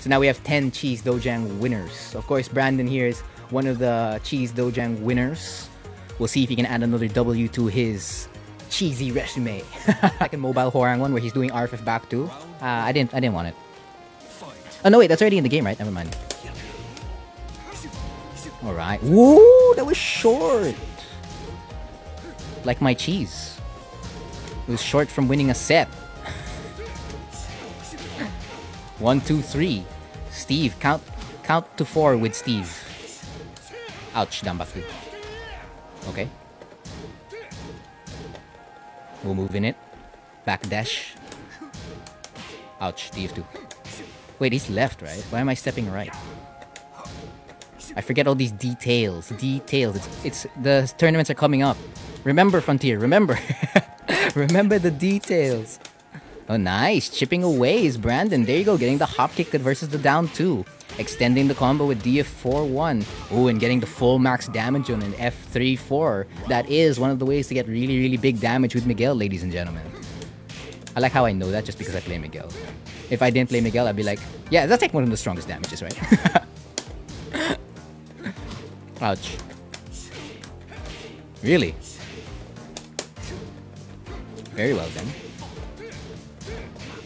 So now we have 10 Cheese Dojang winners. Of course, Brandon here is one of the Cheese Dojang winners. We'll see if he can add another W to his cheesy resume. Second mobile Hwoarang one where he's doing RFF back two. I didn't want it. Oh no, wait, that's already in the game, right? Never mind. Alright. Whoa, that was short! Like my cheese. It was short from winning a set. 1, 2, 3. Steve, count to 4 with Steve. Ouch, Dambaku. Okay. We'll move in it. Back dash. Ouch, DF2. Wait, he's left, right? Why am I stepping right? I forget all these details. It's the tournaments are coming up. Remember, Frontier, remember. Remember the details. Oh, nice. Chipping away is Brandon. There you go, getting the hop kick versus the down 2. Extending the combo with DF4-1. Oh, and getting the full max damage on an F3-4. That is one of the ways to get really, really big damage with Miguel, ladies and gentlemen. I like how I know that just because I play Miguel. If I didn't play Miguel, I'd be like, yeah, that's like one of the strongest damages, right? Ouch. Really? Very well then.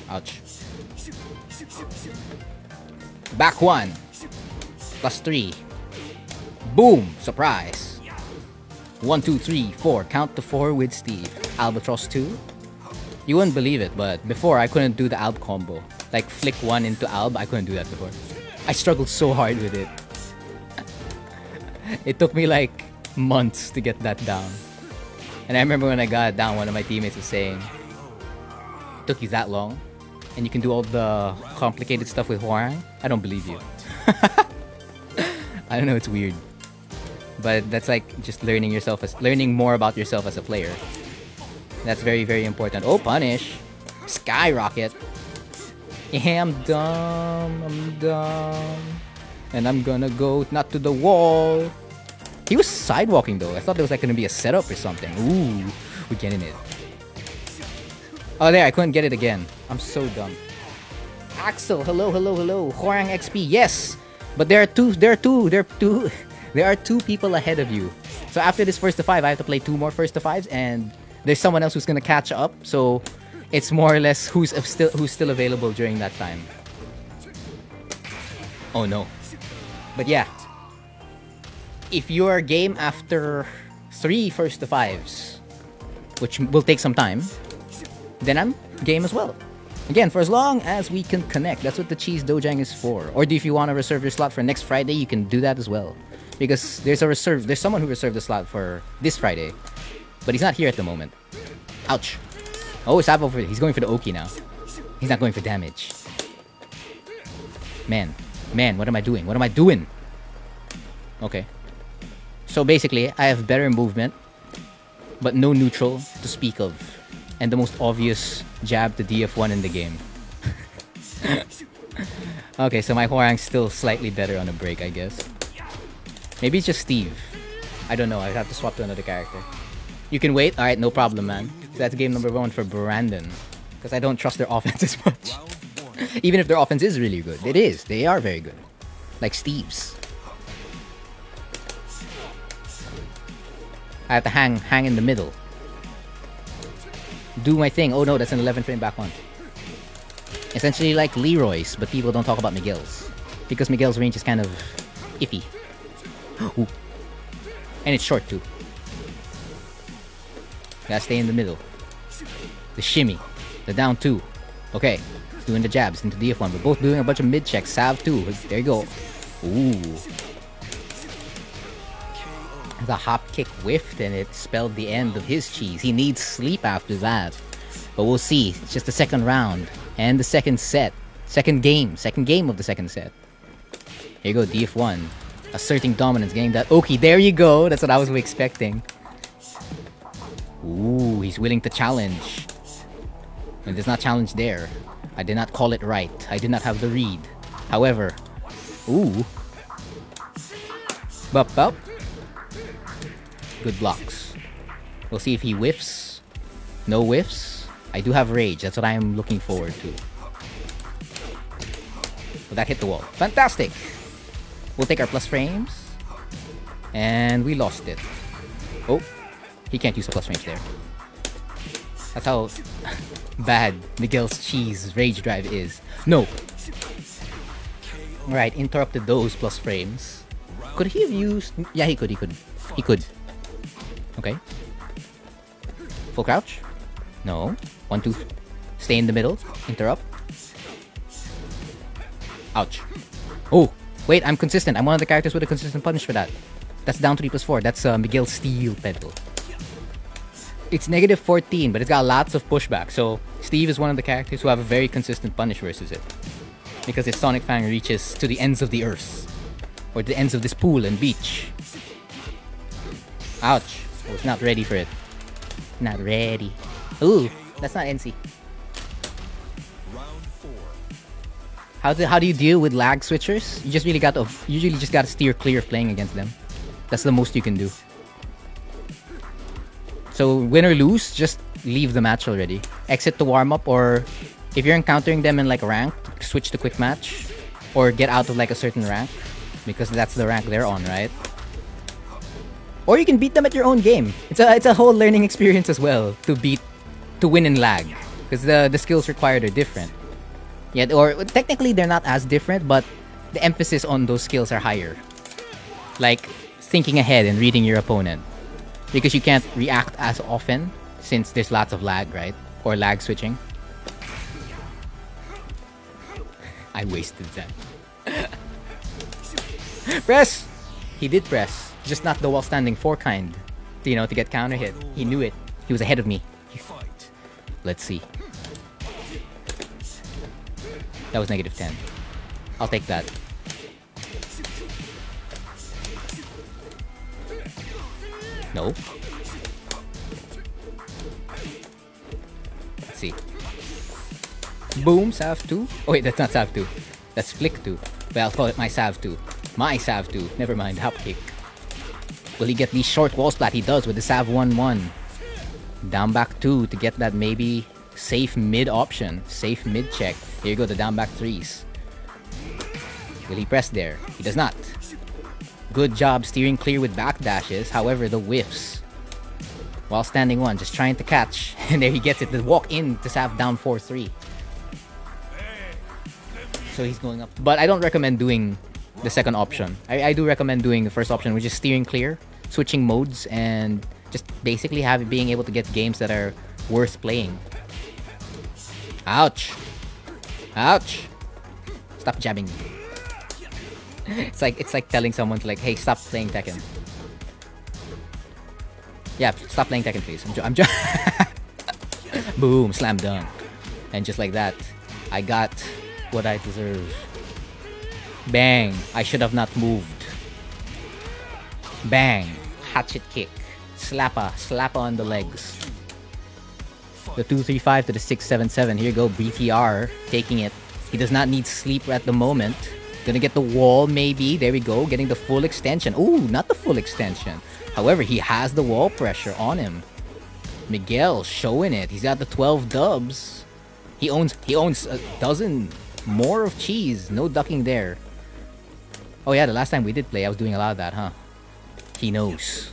Ouch. Back 1. Plus 3. Boom! Surprise. 1, 2, 3, 4. Count to 4 with Steve. Albatross 2. You wouldn't believe it, but before I couldn't do the Alb combo. Like flick 1 into Alb, I couldn't do that before. I struggled so hard with it. It took me like months to get that down. And I remember when I got it down, one of my teammates was saying, took you that long, and you can do all the complicated stuff with Hwoarang? I don't believe you. I don't know, it's weird, but that's like just learning more about yourself as a player. That's very, very important. Oh, punish, skyrocket. Yeah, I'm dumb, and I'm gonna go not to the wall. He was sidewalking though. I thought there was like gonna be a setup or something. Ooh, we're getting it. Oh, there, I couldn't get it again. I'm so dumb. Axel, hello. Hwoarang XP, yes! But there are two people ahead of you. So after this first to 5, I have to play 2 more first to 5s, and there's someone else who's gonna catch up, so it's more or less who's still available during that time. Oh no. But yeah. If your game after 3 first to 5s, which will take some time, then I'm game as well. Again, for as long as we can connect. That's what the Cheese Dojang is for. Or if you want to reserve your slot for next Friday, you can do that as well. Because there's someone who reserved the slot for this Friday. But he's not here at the moment. Ouch. Oh, Sabo, he's going for the Oki now. He's not going for damage. Man, what am I doing? Okay. So basically, I have better movement, but no neutral to speak of. And the most obvious jab to DF1 in the game. Okay, so my Hwoarang's still slightly better on a break, I guess. Maybe it's just Steve. I don't know, I'd have to swap to another character. You can wait? Alright, no problem, man. So that's game number 1 for Brandon. Because I don't trust their offense as much. Even if their offense is really good. It is, they are very good. Like Steve's. I have to hang in the middle. Do my thing. Oh no, that's an 11 frame back 1. Essentially like Leroy's, but people don't talk about Miguel's. Because Miguel's range is kind of iffy. Ooh. And it's short too. Gotta stay in the middle. The shimmy. The down 2. Okay. He's doing the jabs into DF1. We're both doing a bunch of mid checks. Sav 2. There you go. Ooh. The hop kick whiffed and it spelled the end of his cheese. He needs sleep after that. But we'll see. It's just the second round. And the second set. Second game of the second set. Here you go, DF1. Asserting dominance, getting that. Okay, there you go. That's what I was expecting. Ooh, he's willing to challenge. And there's not challenge there. I did not call it right. I did not have the read. However. Ooh. Bup. Good blocks. We'll see if he whiffs. No whiffs. I do have rage. That's what I am looking forward to. Will that hit the wall? Fantastic! We'll take our plus frames. And we lost it. Oh, he can't use plus frames there. That's how bad Miguel's cheese rage drive is. No! Alright, interrupted those plus frames. Could he have used... yeah, he could. Okay. Full crouch? No. 1, 2. Stay in the middle. Interrupt. Ouch. Oh! Wait, I'm consistent. I'm one of the characters with a consistent punish for that. That's down 3 plus 4. That's Miguel's steel pedal. It's negative 14, but it's got lots of pushback. So, Steve is one of the characters who have a very consistent punish versus it. Because his Sonic Fang reaches to the ends of the earth. Or the ends of this pool and beach. Ouch. I was not ready for it. Not ready. Ooh, that's not NC. How do you deal with lag switchers? You just really got to steer clear of playing against them. That's the most you can do. So win or lose, just leave the match already. Exit to warm up, or if you're encountering them in like ranked, switch to quick match, or get out of like a certain rank because that's the rank they're on, right? Or you can beat them at your own game. It's a whole learning experience as well to win in lag because the skills required are different. Yeah, or technically they're not as different, but the emphasis on those skills are higher. Like, thinking ahead and reading your opponent. Because you can't react as often, since there's lots of lag, right? Or lag switching. I wasted that. Press! He did press. Just not the wall standing 4 kind. You know, to get counter hit. He knew it. He was ahead of me. Let's see. That was negative 10. I'll take that. No. Let's see. Boom, Sav 2. Oh wait, that's not Sav 2. That's Flick 2. But I'll call it my Sav 2. My Sav 2. Never mind, hop kick. Will he get the short wall splat? He does with the Sav 1-1. Down back 2 to get that maybe... safe mid option. Safe mid check. Here you go, the down back 3s. Will he press there? He does not. Good job steering clear with back dashes. However, the whiffs. While standing 1, just trying to catch. And there he gets it. The walk in to Sav down 4-3. So he's going up. But I don't recommend doing the second option. I do recommend doing the first option, which is steering clear, switching modes, and just basically being able to get games that are worth playing. Ouch! Ouch! Stop jabbing me. It's like telling someone to like, hey, stop playing Tekken. Yeah, stop playing Tekken, please. I'm boom, slam dunk, and just like that, I got what I deserve. Bang! I should have not moved. Bang! Hatchet kick, slapper on the legs. The 2-3-5 to the 6-7-7. Here you go, BTR taking it. He does not need sleep at the moment. Gonna get the wall maybe. There we go, getting the full extension. Ooh, not the full extension. However, he has the wall pressure on him. Miguel showing it. He's got the 12 dubs. He owns a dozen more of cheese. No ducking there. Oh yeah, the last time we did play, I was doing a lot of that, huh? He knows.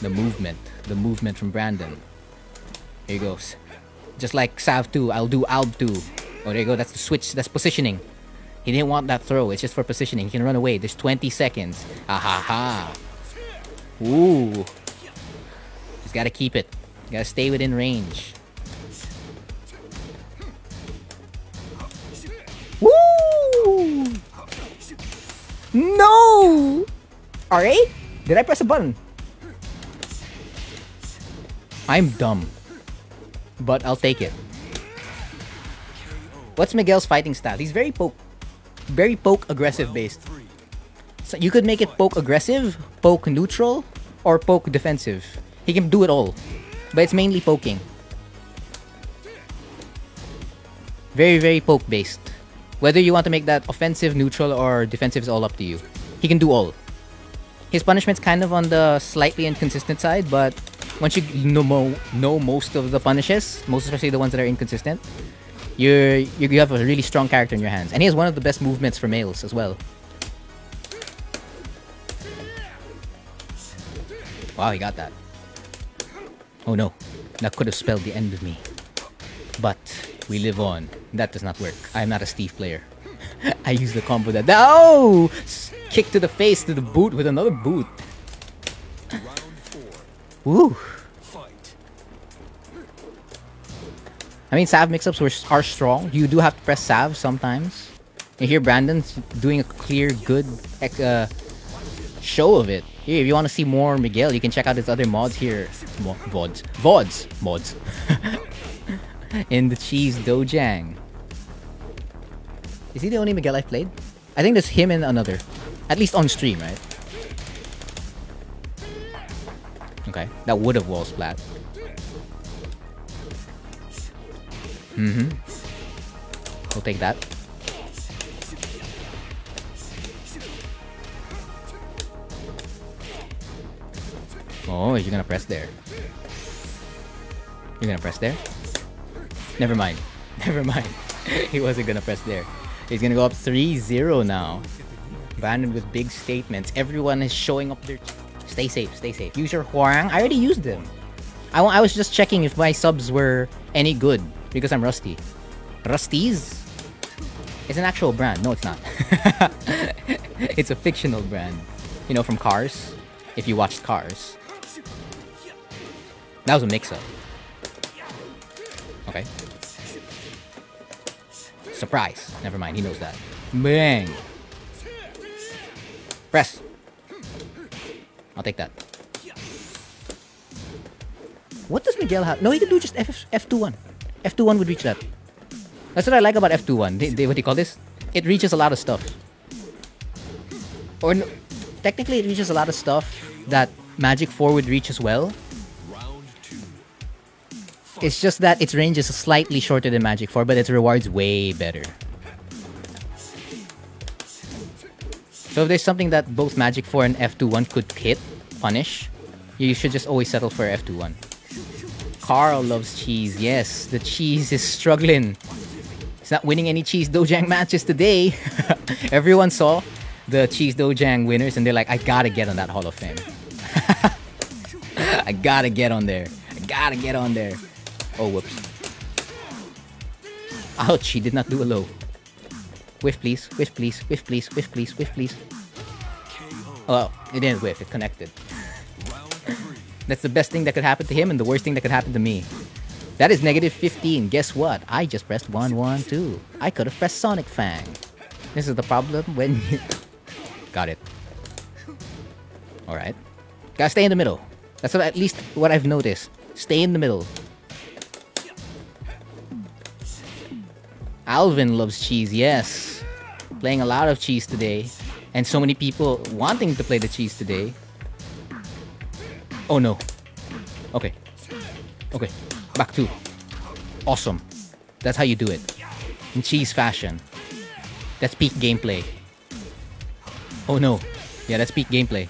The movement from Brandon. Here he goes. Just like Sav 2, I'll do Alb 2. Oh, there you go. That's the switch. That's positioning. He didn't want that throw. It's just for positioning. He can run away. There's 20 seconds. Ahaha. Ooh. Just gotta keep it. Gotta stay within range. Woo! No! R8? Did I press a button? I'm dumb. But I'll take it. What's Miguel's fighting style? He's very poke aggressive based. So you could make it poke aggressive, poke neutral, or poke defensive. He can do it all. But it's mainly poking. Very poke based. Whether you want to make that offensive, neutral, or defensive is all up to you. He can do all. His punishment's kind of on the slightly inconsistent side, but once you know most of the punishes, most especially the ones that are inconsistent, you have a really strong character in your hands. And he has one of the best movements for males as well. Wow, he got that. Oh no, that could have spelled the end of me. But we live on. That does not work. I am not a Steve player. I use the combo that... Oh! Kick to the face, to the boot with another boot. Woo! I mean, Sav mix-ups are strong. You do have to press Sav sometimes. And here Brandon's doing a clear, good show of it. Here, if you want to see more Miguel, you can check out his other mods here. Vods. In the Cheese Dojang. Is he the only Miguel I've played? I think there's him and another. At least on stream, right? Okay, that would have wall splat. Mm-hmm. We'll take that. Oh, you're gonna press there. You're gonna press there? Never mind. Never mind. He wasn't gonna press there. He's gonna go up 3-0 now. Brandon with big statements. Everyone is showing up their... Stay safe, stay safe. Use your Hwoarang. I already used them. I was just checking if my subs were any good. Because I'm rusty. Rusty's? It's an actual brand. No, it's not. It's a fictional brand. You know, from Cars. If you watched Cars. That was a mix-up. Okay. Surprise. Never mind. He knows that. Bang. Press. I'll take that. What does Miguel have? No, he can do just F2-1. F2-1 would reach that. That's what I like about F2-1. What do you call this? It reaches a lot of stuff. Or no, technically it reaches a lot of stuff that Magic 4 would reach as well. It's just that its range is slightly shorter than Magic 4, but its reward's way better. So if there's something that both Magic 4 and F2-1 could hit, punish, you should just always settle for F2-1. Carl loves cheese. Yes, the cheese is struggling. It's not winning any Cheese Dojang matches today. Everyone saw the Cheese Dojang winners and they're like, I gotta get on that Hall of Fame. I gotta get on there. I gotta get on there. Oh, whoops. Ouch, he did not do a low. Whiff please, whiff please, whiff please, whiff please, whiff please. Oh, it didn't whiff, it connected. That's the best thing that could happen to him and the worst thing that could happen to me. That is negative 15. Guess what? I just pressed 1, 1, 2. I could have pressed Sonic Fang. This is the problem when you... Got it. Alright. Gotta stay in the middle. That's what, at least what I've noticed. Stay in the middle. Alvin loves cheese, yes. Playing a lot of cheese today. And so many people wanting to play the cheese today. Oh no. Okay. Okay. Back two. Awesome. That's how you do it. In cheese fashion. That's peak gameplay. Oh no. Yeah, that's peak gameplay.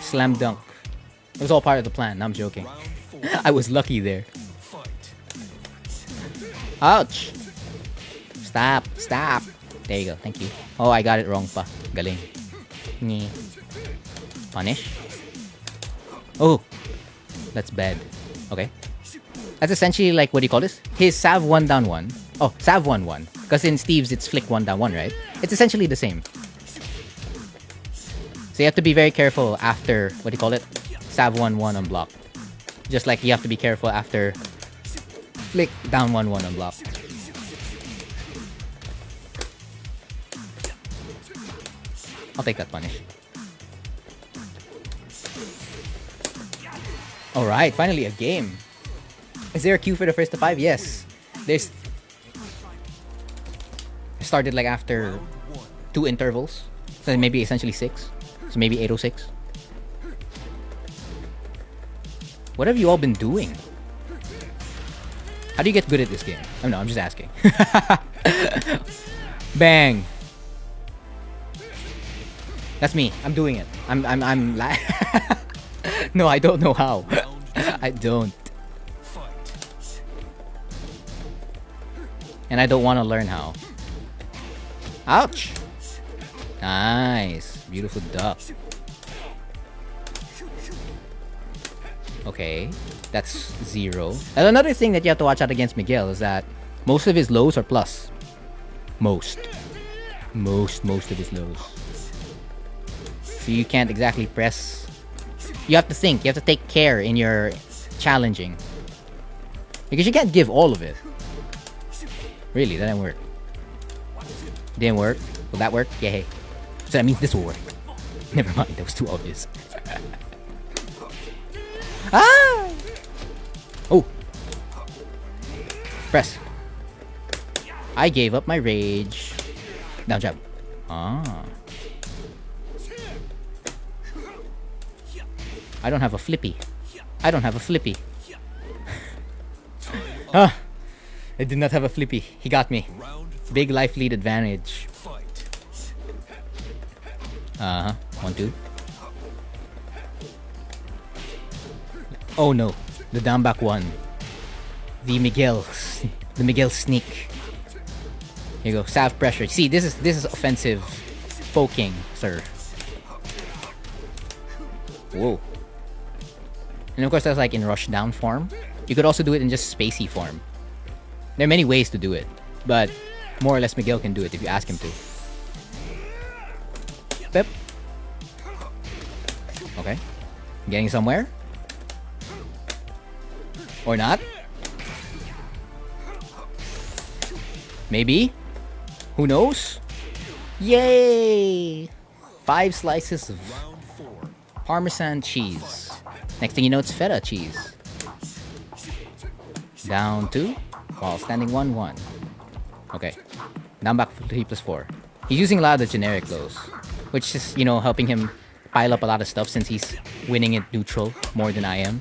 Slam dunk. It was all part of the plan. No, I'm joking. I was lucky there. Ouch. Stop. Stop. There you go. Thank you. Oh, I got it wrong pa. Galing. Nye. Punish. Oh, that's bad. Okay. That's essentially like, what do you call this? His Sav 1 down 1. Oh, Sav 1 1. Because in Steve's it's Flick 1 down 1, right? It's essentially the same. So you have to be very careful after, what do you call it? Sav 1 1 on block. Just like you have to be careful after Flick down 1 1 on block. I'll take that punish. Alright, finally a game. Is there a queue for the first to 5? Yes. There's... I started like after 2 intervals. So maybe essentially 6. So maybe 8:06. What have you all been doing? How do you get good at this game? I don't know, I'm just asking. Bang! That's me. I'm doing it. I'm like... No, I don't know how. I don't. and I don't want to learn how. Ouch! Nice. Beautiful duck. Okay, that's 0. And another thing that you have to watch out against Miguel is that most of his lows are plus. Most of his lows. So you can't exactly press. You have to think. You have to take care in your challenging. Because you can't give all of it. Really, that didn't work. Didn't work. Will that work? Yeah, hey. So that means this will work. Never mind, that was too obvious. Ah! Oh! Press. I gave up my rage. Down jab. Ah. I don't have a flippy. I don't have a flippy. Ah! I did not have a flippy. He got me. Big life lead advantage. Uh-huh. 1, 2. Oh no. The down back one. The Miguel. The Miguel sneak. Here you go. Salve pressure. See, this is offensive poking, sir. Whoa. And of course that's like in rush down form. You could also do it in just spacey form. There are many ways to do it, but more or less Miguel can do it if you ask him to. Pep. Okay. Getting somewhere? Or not? Maybe? Who knows? Yay! 5 slices of Parmesan cheese. Next thing you know, it's feta cheese. Down 2. While standing 1-1. Okay. Down back 3+4. He's using a lot of the generic lows, which is, you know, helping him pile up a lot of stuff since he's winning it neutral more than I am.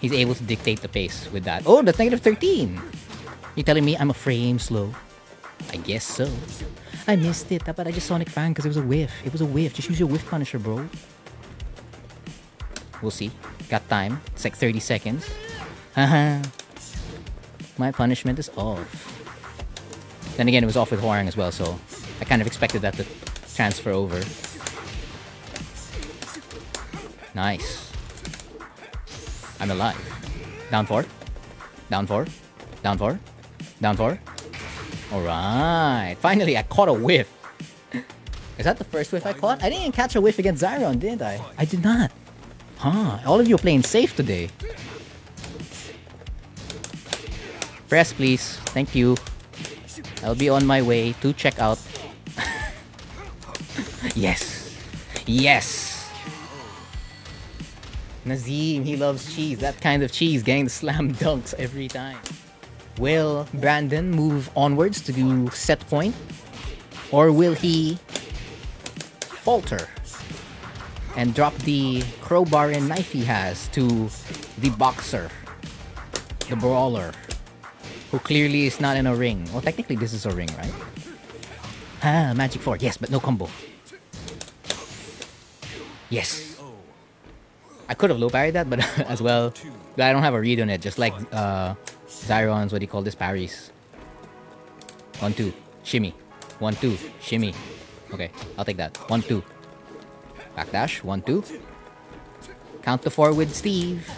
He's able to dictate the pace with that. Oh, that's negative 13! You're telling me I'm a frame slow? I guess so. I missed it, but I just Sonic Fang because it was a whiff. It was a whiff. Just use your whiff punisher, bro. We'll see. Got time. It's like 30 seconds. Haha. My punishment is off. Then again, it was off with Hwoarang as well, so I kind of expected that to transfer over. Nice. I'm alive. Down 4. Down 4. Down 4. Down 4. Alright. Finally, I caught a whiff. Is that the first whiff I caught? I didn't even catch a whiff against Zyron, did I? I did not. Huh. All of you are playing safe today. Press, please. Thank you. I'll be on my way to check out. Yes. Yes. Nazim, he loves cheese. That kind of cheese. Getting the slam dunks every time. Will Brandon move onwards to do set point? Or will he falter and drop the crowbar and knife he has to the boxer, the brawler, who clearly is not in a ring? Well, technically this is a ring, right? Ah, Magic 4. Yes, but no combo. Yes. I could have low parried that, but as well, I don't have a read on it, just like Zyron's, what do you call this, parries. 1, 2. Shimmy. 1, 2. Shimmy. Okay, I'll take that. 1, 2. Backdash. 1, 2. Count to 4 with Steve.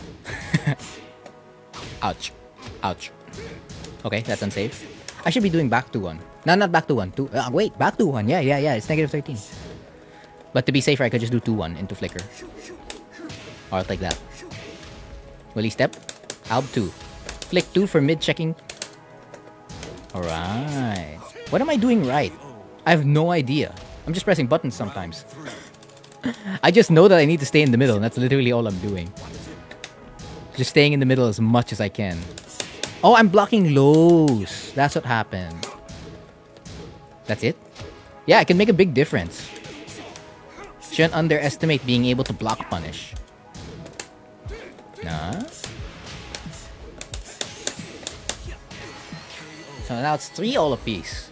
Ouch. Ouch. Okay, that's unsafe. I should be doing back to 1. No, not back to 1. Wait, back to 1. Yeah. It's negative 13. But to be safer, I could just do 2-1 into flicker. Or I'll take that. Will he step? Alb 2. Flick 2 for mid-checking. Alright. What am I doing right? I have no idea. I'm just pressing buttons sometimes. I just know that I need to stay in the middle, and that's literally all I'm doing. Just staying in the middle as much as I can. Oh, I'm blocking lows. That's what happened. That's it? Yeah, it can make a big difference. Shouldn't underestimate being able to block punish. Nah. So now it's 3 all apiece.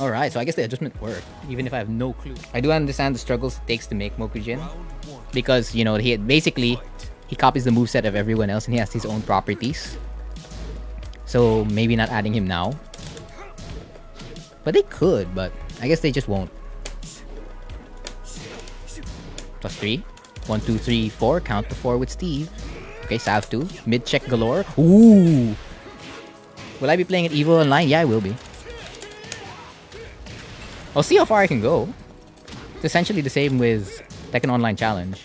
Alright, so I guess the adjustment worked, even if I have no clue. I do understand the struggles it takes to make Mokujin. Because, you know, he basically... he copies the moveset of everyone else and he has his own properties. So maybe not adding him now. But they could, but I guess they just won't. Plus 3. 1, 2, 3, 4. Count to 4 with Steve. Okay, so I have 2. Mid check galore. Ooh! Will I be playing at EVO Online? Yeah, I will be. I'll see how far I can go. It's essentially the same with Tekken Online Challenge.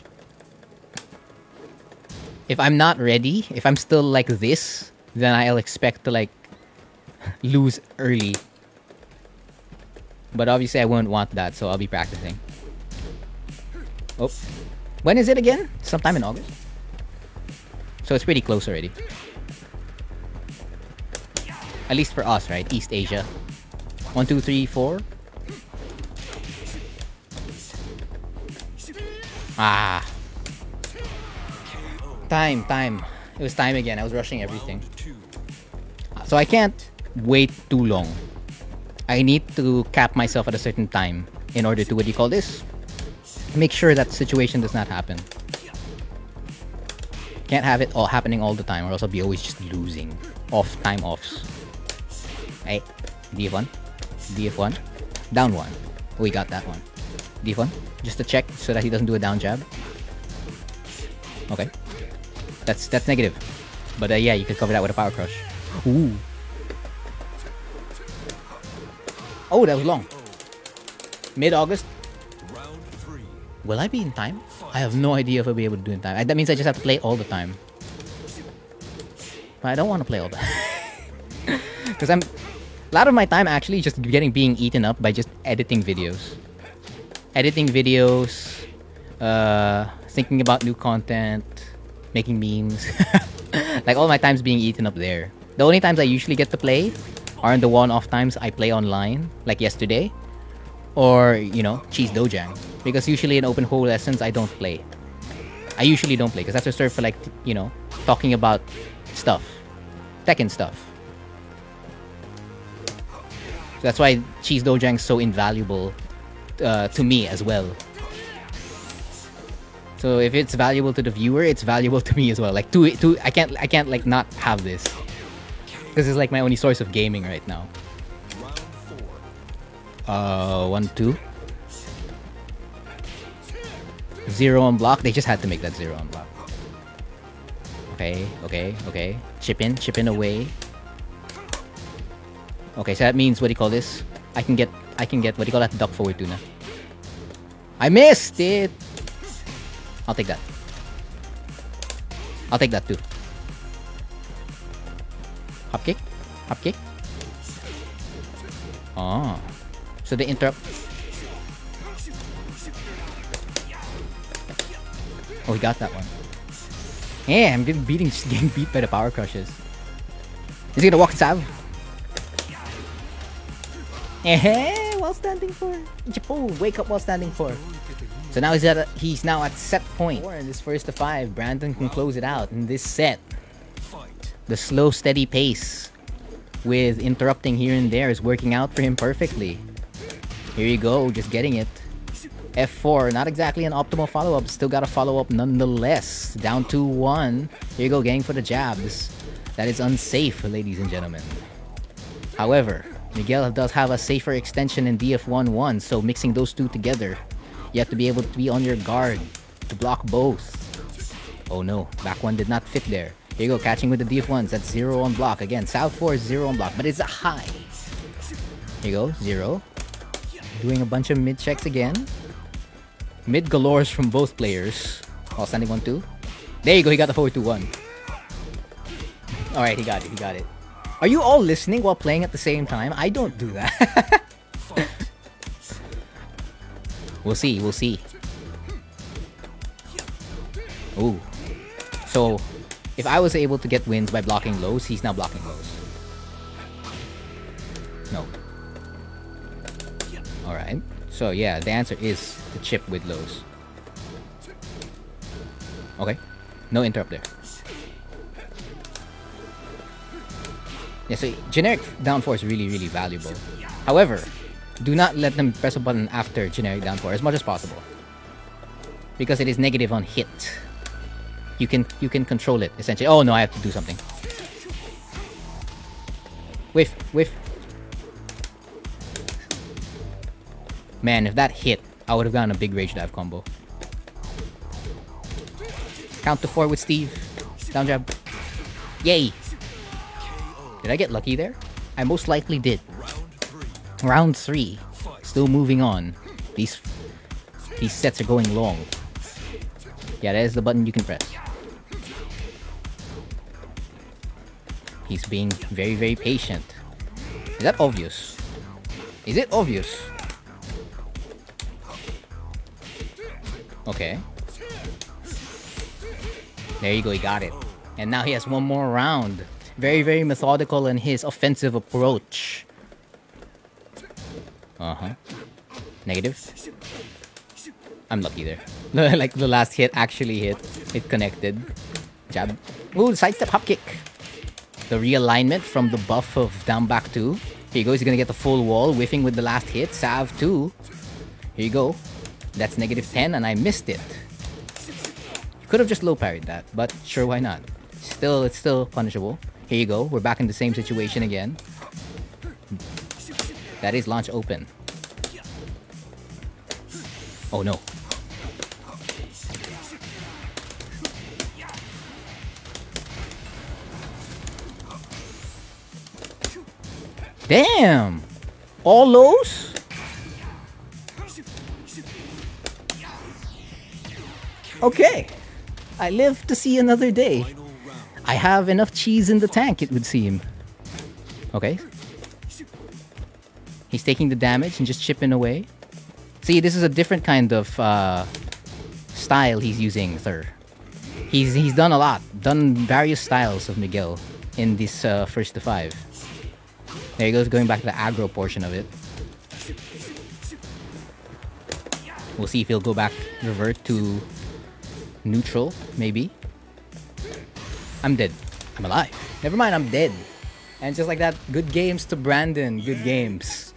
If I'm not ready, if I'm still like this, then I'll expect to like lose early. But obviously I won't want that, so I'll be practicing. Oh. When is it again? Sometime in August. So it's pretty close already. At least for us, right? East Asia. 1, 2, 3, 4. Ah. Time. It was time again. I was rushing everything. So I can't wait too long. I need to cap myself at a certain time in order to, what do you call this? Make sure that situation does not happen. Can't have it all happening all the time or else I'll be always just losing. Off time offs. Hey, DF1. DF1. Down one. We got that one. DF1. Just to check so that he doesn't do a down jab. Okay. That's negative. But yeah, you could cover that with a power crush. Ooh. Oh, that was long. Mid-August. Will I be in time? I have no idea if I'll be able to do it in time. That means I just have to play all the time. But I don't want to play all that. Because I'm... A lot of my time actually just being eaten up by just editing videos. Thinking about new content, making memes. Like all my time's being eaten up there. The only times I usually get to play aren't the one-off times I play online, like yesterday. Or, you know, Cheese Dojang. Because usually in open hole lessons, I don't play. I usually don't play because that's reserved for like, you know, talking about stuff. Tekken stuff. So that's why Cheese Dojang's so invaluable to me as well. So if it's valuable to the viewer, it's valuable to me as well. Like I can't like not have this. Because it's like my only source of gaming right now. 1, 2. 0 on block. They just had to make that 0 on block. Okay. Chip in away. Okay, so that means, what do you call this? I can get, what do you call that? Duck forward tuna. I missed it! I'll take that. I'll take that too. Hop kick. Oh. So they interrupt. Oh, he got that one. Yeah, I'm just getting beat by the power crushes. Is he gonna walk Sav? Eh, while standing for. Oh, wake up while standing for. So now he's now at set point. In this first to 5, Brandon can close it out in this set. The slow, steady pace with interrupting here and there is working out for him perfectly. Here you go, just getting it. F4, not exactly an optimal follow-up. Still got a follow-up nonetheless. Down 2-1. Here you go, gang for the jabs. That is unsafe, ladies and gentlemen. However, Miguel does have a safer extension in DF1-1, so mixing those two together, you have to be able to be on your guard to block both. Oh no, back one did not fit there. Here you go, catching with the DF1s. That's 0 on block. Again, South 4 is 0 on block, but it's a high. Here you go, 0. Doing a bunch of mid checks again. Mid galores from both players. Oh, standing 1-2. There you go, he got the 4-2-1. Alright, he got it. Are you all listening while playing at the same time? I don't do that. We'll see. Ooh. So, if I was able to get wins by blocking lows, he's now blocking lows. No. Alright, so yeah, the answer is the chip with lows. Okay, no interrupt there. Yeah, so generic down 4 is really valuable. However, do not let them press a button after generic down 4 as much as possible. Because it is negative on hit. You can control it, essentially. Oh no, I have to do something. Whiff. Man, if that hit, I would have gotten a big rage dive combo. Count to 4 with Steve. Down jab. Yay! Did I get lucky there? I most likely did. Round 3. Still moving on. These sets are going long. Yeah, that is the button you can press. He's being very, very patient. Is that obvious? Is it obvious? Okay. There you go, he got it. And now he has one more round. Very, very methodical in his offensive approach. Uh-huh. Negative. I'm lucky there. Like the last hit actually hit. It connected. Jab. Ooh, sidestep hop kick. The realignment from the buff of down back 2. Here you go, he's gonna get the full wall, whiffing with the last hit. Salve 2. Here you go. That's negative 10 and I missed it. You could have just low parried that, but sure, why not? Still, it's still punishable. Here you go, we're back in the same situation again. That is launch open. Oh no. Damn! All those? Okay. I live to see another day. I have enough cheese in the tank, it would seem. Okay. He's taking the damage and just chipping away. See, this is a different kind of style he's using, sir. He's done a lot. Done various styles of Miguel in this first to 5. There he goes, going back to the aggro portion of it. We'll see if he'll go back, revert to neutral, maybe. I'm dead. I'm alive. Never mind, I'm dead. And just like that, good games to Brandon. Good games.